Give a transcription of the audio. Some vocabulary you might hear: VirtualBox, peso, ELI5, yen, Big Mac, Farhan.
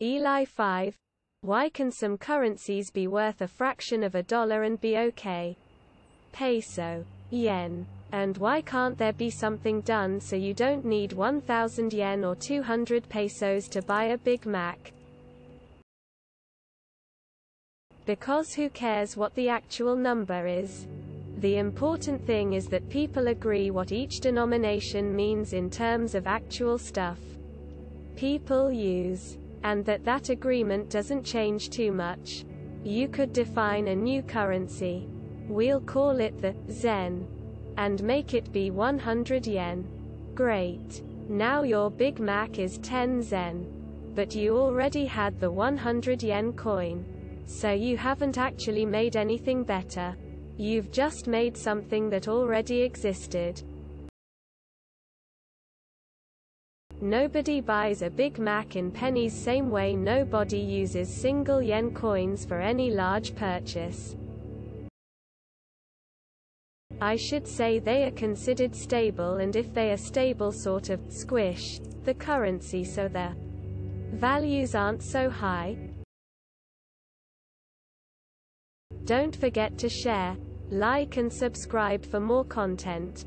ELI5. Why can some currencies be worth a fraction of a dollar and be okay? Peso, yen. And why can't there be something done so you don't need 1,000 yen or 200 pesos to buy a Big Mac? Because who cares what the actual number is? The important thing is that people agree what each denomination means in terms of actual stuff people use, and that agreement doesn't change too much. You could define a new currency. We'll call it the yen, and make it be 100 yen. Great. Now your Big Mac is 10 yen. But you already had the 100 yen coin. So you haven't actually made anything better. You've just made something that already existed. Nobody buys a Big Mac in pennies same way nobody uses single yen coins for any large purchase. I should say they are considered stable, and if they are stable, sort of squish the currency so their values aren't so high. Don't forget to share, like and subscribe for more content.